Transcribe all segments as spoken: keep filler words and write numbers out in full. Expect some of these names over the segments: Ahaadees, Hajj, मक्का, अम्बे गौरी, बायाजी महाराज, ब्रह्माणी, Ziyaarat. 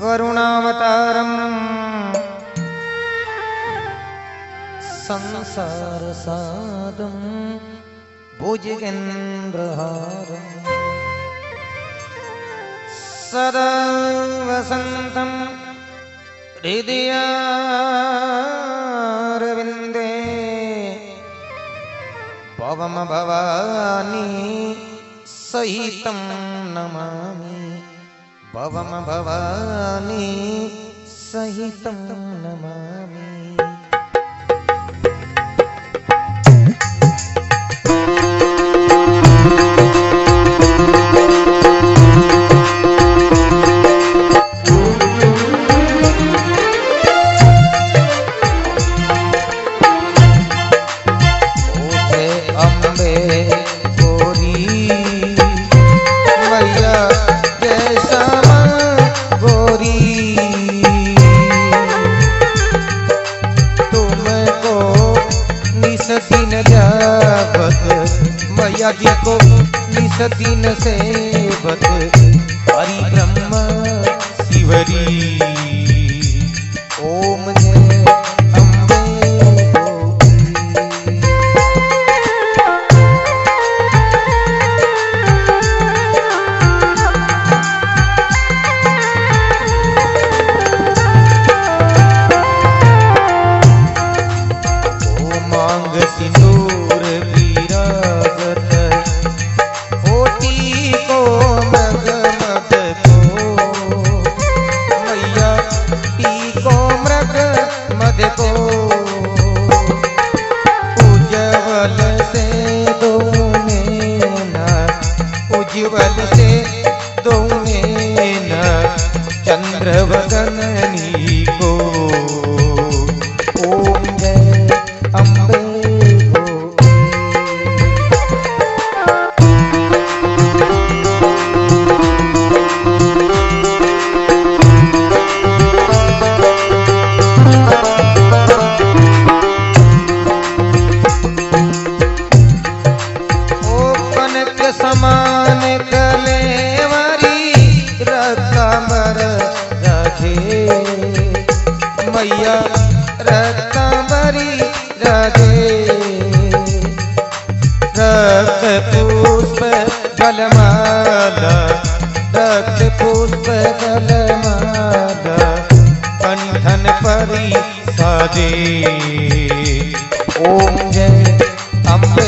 करुणावतारं संसारसारं भुजगेन्द्रहारं सदा वसन्तं हृदयारविन्दे भवम भवानी सहितं नमामि भवम भवानी सहितं नमामि। जी को निसदीन से बत हरि ब्रह्मा शिवरी ओम जय अम्बे गोरी। ओ मांग सिंदूर विरागत चंद्रवदननी को ओम जय अम्बे। मैया रत्नबरी राधे रक्त पुष्प जलमाला रक्त पुष्प जलमाला कंठन परी साधे ओम जय अम्बे।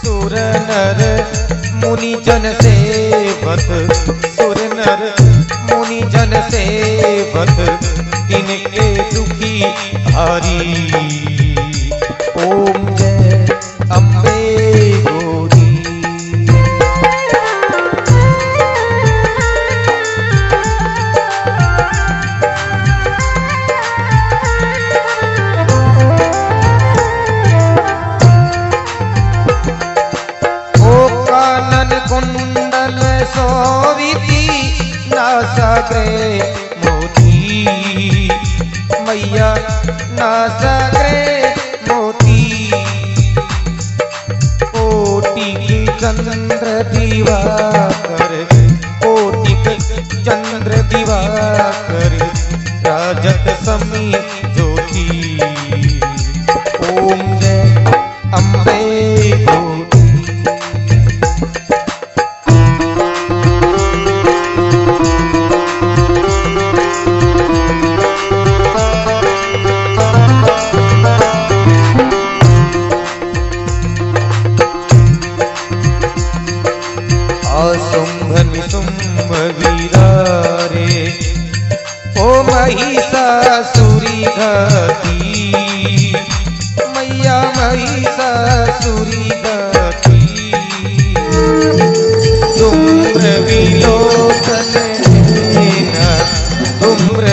सुर नर मुनि जन सेवत सुर नर मुनि जन सेवत तिनके दुखी हारी ओम जय अम्बे गोरी। नासग्रे मोती मैया नासग्रे मोती कोटि चंद्र दिवाकर कोटि चंद्र दिवाकर राजत समी ज्योति ओम जय अम्बे। मैया महिषासुरी गति धूम्र विलोचन धूम्र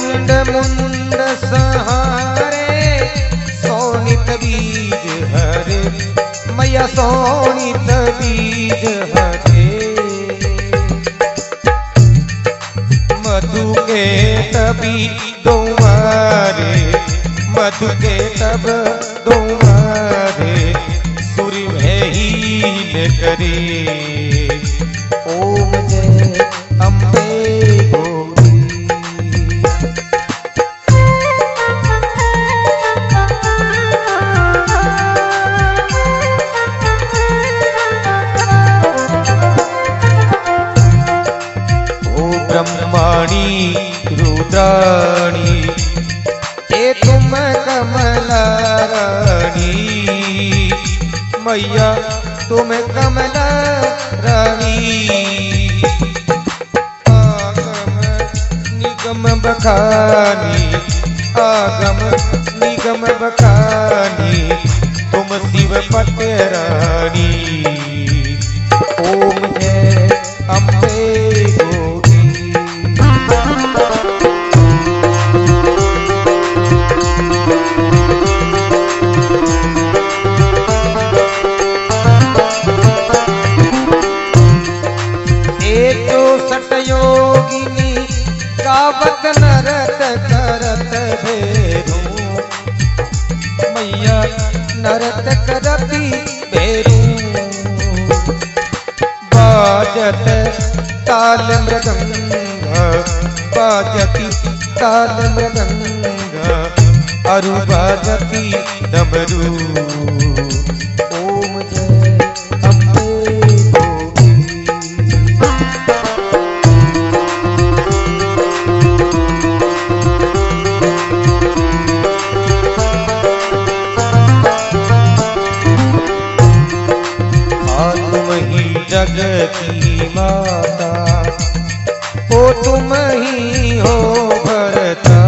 चंड मुंड सहारे सोनित बीज हरे मैया सोनित बीज हरे मधु के तभी दोमारे मधु के तब दोमारे सूर्य में ही करे ओम जय अम्बे ब्रह्माणी रुद्राणी हे तुम कमला रानी मैया तुम कमला रानी आगम निगम बखानी आगम निगम बखानी तुम शिव पट रानी ओम जय अम्बे नरत करत भेरू मैया नरत करती भेरू बाजत ताल मृदंगा बाजती ताल मृदंगा अरु बाजती डमरू जगत की माता ओ तुम ही हो भरता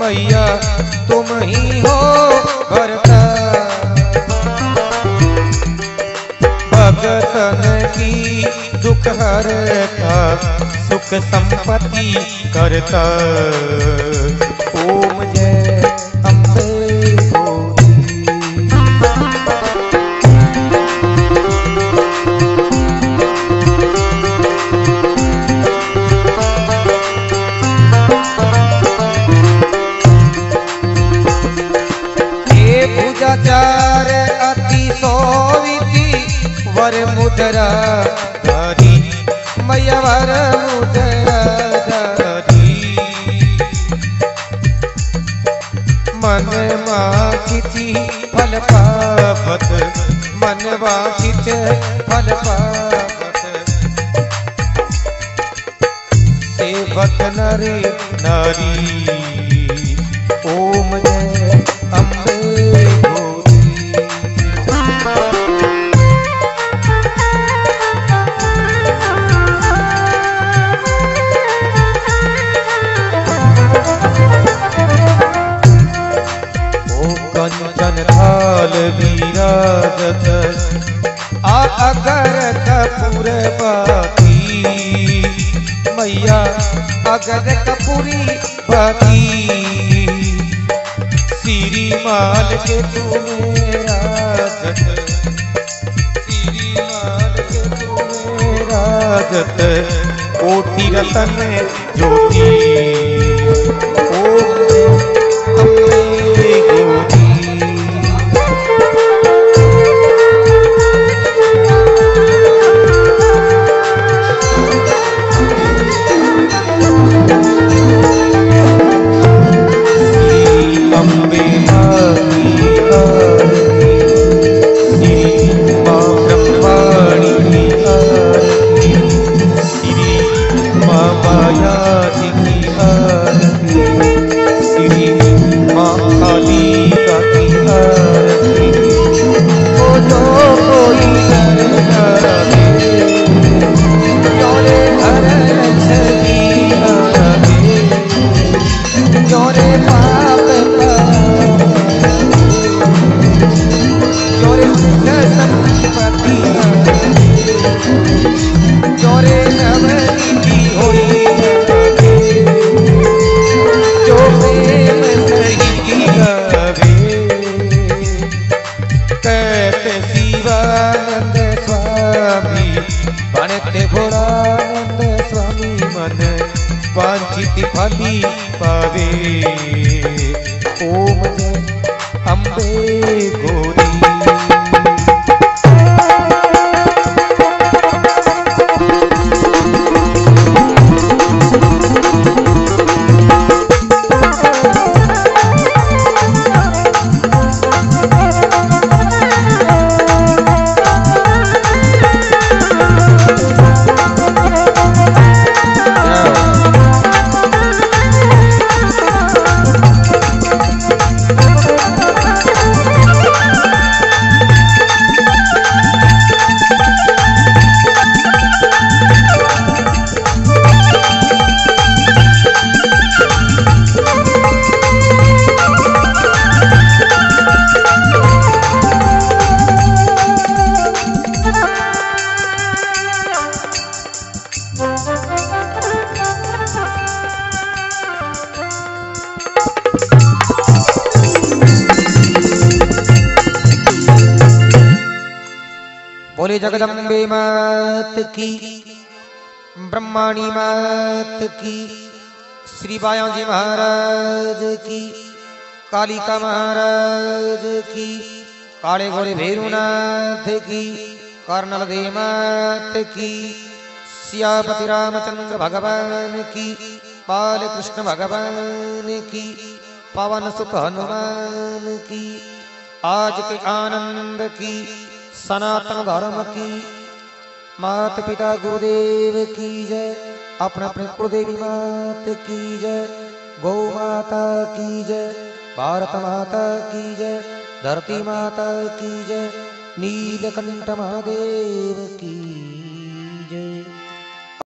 मैया तुम ही हो भरता भगतन की दुख हरता सुख संपत्ति करता ओम जय मुद्रा धारी मैया वर मुद्रा धारी मन मां किसी फल पावत मन मां किसी फल पावत सेवक नर नारी ओम जय अम्बे मैया अगर कपूरी बाती श्री माल के तूने रागत श्री माल के तूने रागत कोटि रतन ज्योति माया की पवे ओम जय अम्बे गौरी। बोले जगदम्बे मात की, ब्रह्माणी मात की, श्री बायाजी महाराज की, कालिका महाराज की, काले घोड़े भैरूनाथ की, कर्नल देव मात की, सियापति रामचंद्र भगवान की, बाल कृष्ण भगवान की, पवन सुत हनुमान की, आज के आनंद की, सनातन धर्म की, माता पिता गुरुदेव की जय, अपने अपने कुलदेवी मात की जय, गौ माता की जय, भारत माता की जय, धरती माता की जय, नीलकंठ महादेव की।